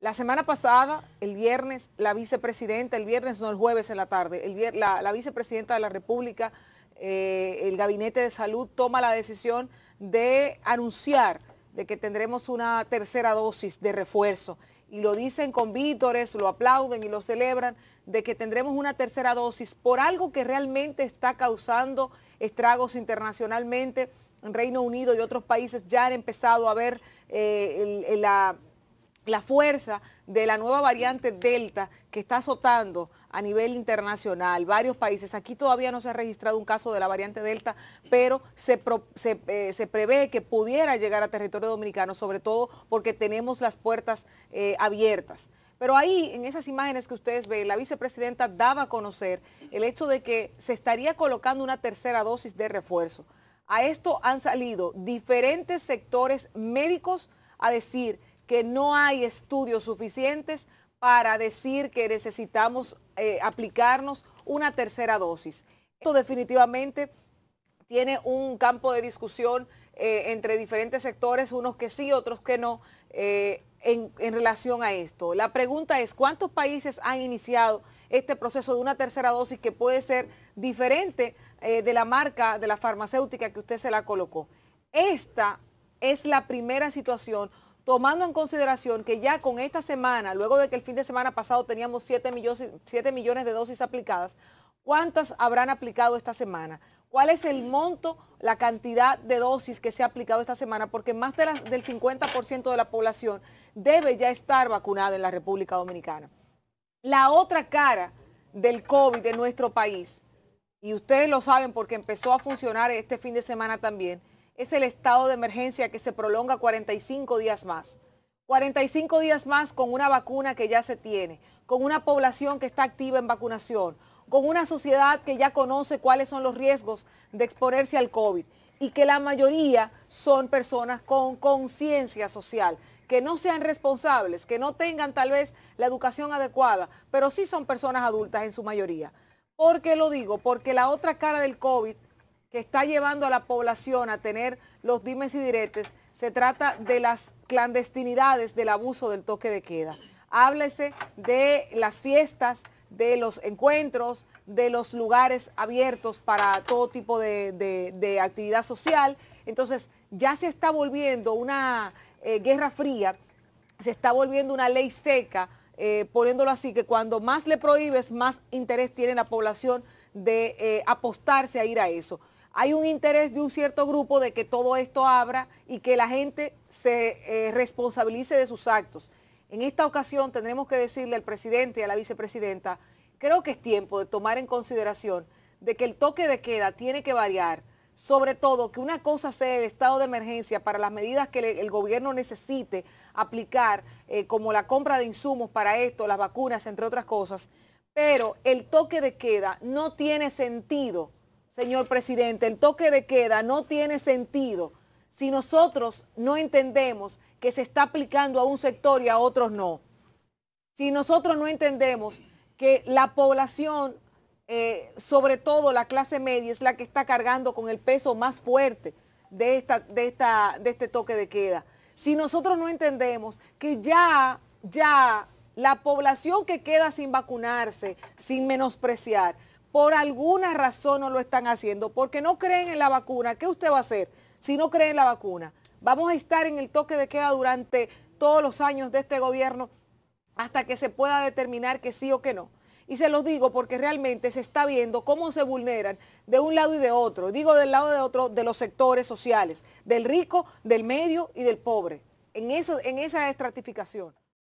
La semana pasada, el viernes, la vicepresidenta, el viernes no, el jueves en la tarde, la vicepresidenta de la República, el Gabinete de Salud toma la decisión de anunciar de que tendremos una tercera dosis de refuerzo. Y lo dicen con vítores, lo aplauden y lo celebran, de que tendremos una tercera dosis por algo que realmente está causando estragos internacionalmente. En Reino Unido y otros países ya han empezado a ver la fuerza de la nueva variante Delta que está azotando a nivel internacional, varios países. Aquí todavía no se ha registrado un caso de la variante Delta, pero se prevé que pudiera llegar a territorio dominicano, sobre todo porque tenemos las puertas abiertas. Pero ahí, en esas imágenes que ustedes ven, la vicepresidenta daba a conocer el hecho de que se estaría colocando una tercera dosis de refuerzo. A esto han salido diferentes sectores médicos a decir que no hay estudios suficientes para decir que necesitamos aplicarnos una tercera dosis. Esto definitivamente tiene un campo de discusión entre diferentes sectores, unos que sí, otros que no, en relación a esto. La pregunta es, ¿cuántos países han iniciado este proceso de una tercera dosis que puede ser diferente de la marca de la farmacéutica que usted se la colocó? Esta es la primera situación, tomando en consideración que ya con esta semana, luego de que el fin de semana pasado teníamos 7 millones de dosis aplicadas, ¿cuántas habrán aplicado esta semana? ¿Cuál es el monto, la cantidad de dosis que se ha aplicado esta semana? Porque más del 50% de la población debe ya estar vacunada en la República Dominicana. La otra cara del COVID en nuestro país, y ustedes lo saben porque empezó a funcionar este fin de semana también, es el estado de emergencia que se prolonga 45 días más. 45 días más con una vacuna que ya se tiene, con una población que está activa en vacunación, con una sociedad que ya conoce cuáles son los riesgos de exponerse al COVID y que la mayoría son personas con conciencia social, que no sean responsables, que no tengan tal vez la educación adecuada, pero sí son personas adultas en su mayoría. ¿Por qué lo digo? Porque la otra cara del COVID que está llevando a la población a tener los dimes y diretes, se trata de las clandestinidades del abuso del toque de queda. Háblese de las fiestas, de los encuentros, de los lugares abiertos para todo tipo de actividad social. Entonces ya se está volviendo una guerra fría, se está volviendo una ley seca, poniéndolo así, que cuando más le prohíbes, más interés tiene la población de apostarse a ir a eso. Hay un interés de un cierto grupo de que todo esto abra y que la gente se responsabilice de sus actos. En esta ocasión tendremos que decirle al presidente y a la vicepresidenta, creo que es tiempo de tomar en consideración de que el toque de queda tiene que variar, sobre todo que una cosa sea el estado de emergencia para las medidas que el gobierno necesite aplicar, como la compra de insumos para esto, las vacunas, entre otras cosas, pero el toque de queda no tiene sentido. Señor presidente, el toque de queda no tiene sentido si nosotros no entendemos que se está aplicando a un sector y a otros no. Si nosotros no entendemos que la población, sobre todo la clase media, es la que está cargando con el peso más fuerte de este toque de queda. Si nosotros no entendemos que ya la población que queda sin vacunarse, sin menospreciar, por alguna razón no lo están haciendo, porque no creen en la vacuna. ¿Qué usted va a hacer si no cree en la vacuna? Vamos a estar en el toque de queda durante todos los años de este gobierno hasta que se pueda determinar que sí o que no. Y se los digo porque realmente se está viendo cómo se vulneran de un lado y de otro. Digo del lado de otro de los sectores sociales, del rico, del medio y del pobre, en esa estratificación.